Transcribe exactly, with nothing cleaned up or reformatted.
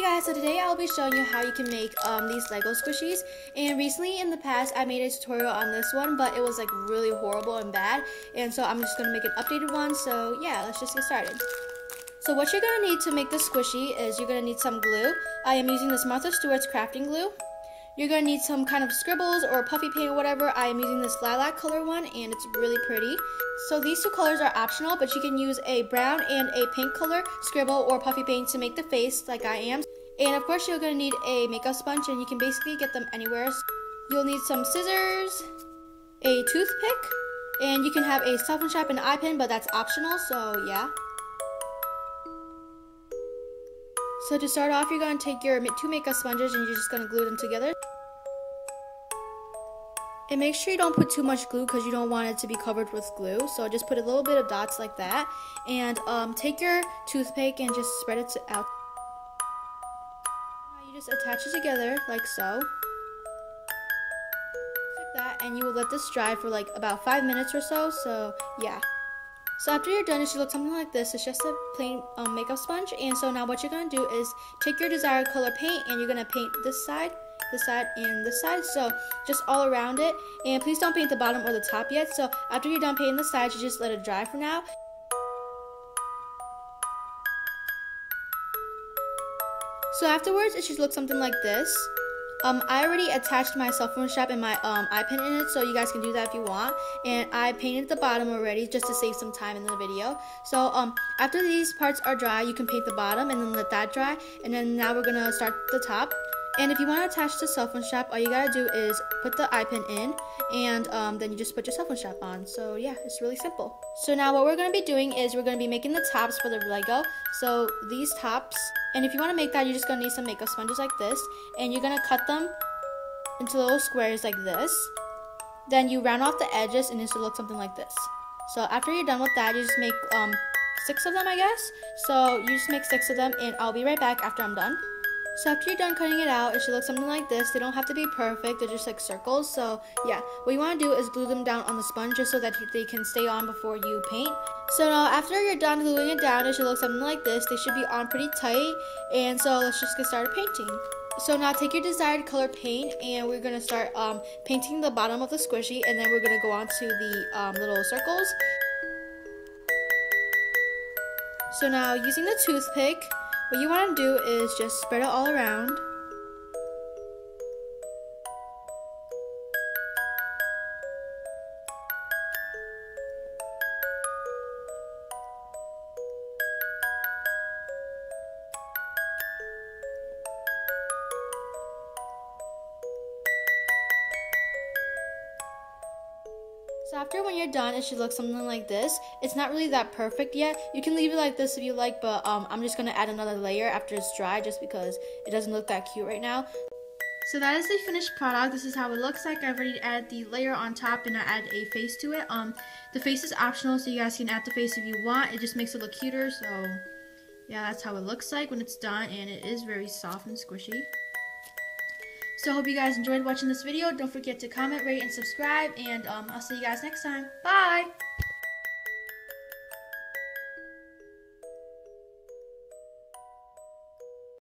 Hey guys, so today I'll be showing you how you can make um, these Lego squishies. And recently in the past I made a tutorial on this one, but it was like really horrible and bad, and so I'm just going to make an updated one. So yeah, let's just get started. So what you're going to need to make this squishy is you're going to need some glue. I am using this Martha Stewart's crafting glue. You're going to need some kind of scribbles or puffy paint or whatever. I am using this lilac color one and it's really pretty. So these two colors are optional, but you can use a brown and a pink color scribble or puffy paint to make the face like I am. And of course you're going to need a makeup sponge, and you can basically get them anywhere. You'll need some scissors, a toothpick, and you can have a Stop and Shop and eye pin, but that's optional, so yeah. So to start off, you're going to take your two makeup sponges and you're just going to glue them together. And make sure you don't put too much glue because you don't want it to be covered with glue. So just put a little bit of dots like that. And um, take your toothpick and just spread it out. Now you just attach it together like so. Like that. And you will let this dry for like about five minutes or so. So yeah. So after you're done, it should look something like this. It's just a plain um, makeup sponge. And so now what you're going to do is take your desired color paint and you're going to paint this side, this side, and this side. So just all around it. And please don't paint the bottom or the top yet. So after you're done painting the sides, you just let it dry for now. So afterwards, it should look something like this. Um, I already attached my cell phone strap and my um, eye pin in it, so you guys can do that if you want. And I painted the bottom already just to save some time in the video. So um, after these parts are dry, you can paint the bottom and then let that dry. And then now we're gonna start the top. And if you want to attach the cell phone strap, all you gotta do is put the eye pin in, and um, then you just put your cell phone strap on. So yeah, it's really simple. So now what we're gonna be doing is we're gonna be making the tops for the Lego. So these tops. And if you want to make that, you're just going to need some makeup sponges like this. And you're going to cut them into little squares like this. Then you round off the edges and it should look something like this. So after you're done with that, you just make um, six of them, I guess. So you just make six of them, and I'll be right back after I'm done. So after you're done cutting it out, it should look something like this. They don't have to be perfect. They're just like circles. So yeah, what you want to do is glue them down on the sponge just so that they can stay on before you paint. So now after you're done gluing it down, it should look something like this. They should be on pretty tight. And so let's just get started painting. So now take your desired color paint, and we're going to start um, painting the bottom of the squishy. And then we're going to go on to the um, little circles. So now using the toothpick, what you want to do is just spread it all around. So after when you're done, it should look something like this. It's not really that perfect yet. You can leave it like this if you like, but um, I'm just going to add another layer after it's dry just because it doesn't look that cute right now. So that is the finished product. This is how it looks like. I've already added the layer on top and I added a face to it. Um, the face is optional, so you guys can add the face if you want. It just makes it look cuter. So yeah, that's how it looks like when it's done, and it is very soft and squishy. So I hope you guys enjoyed watching this video. Don't forget to comment, rate, and subscribe. And um, I'll see you guys next time. Bye!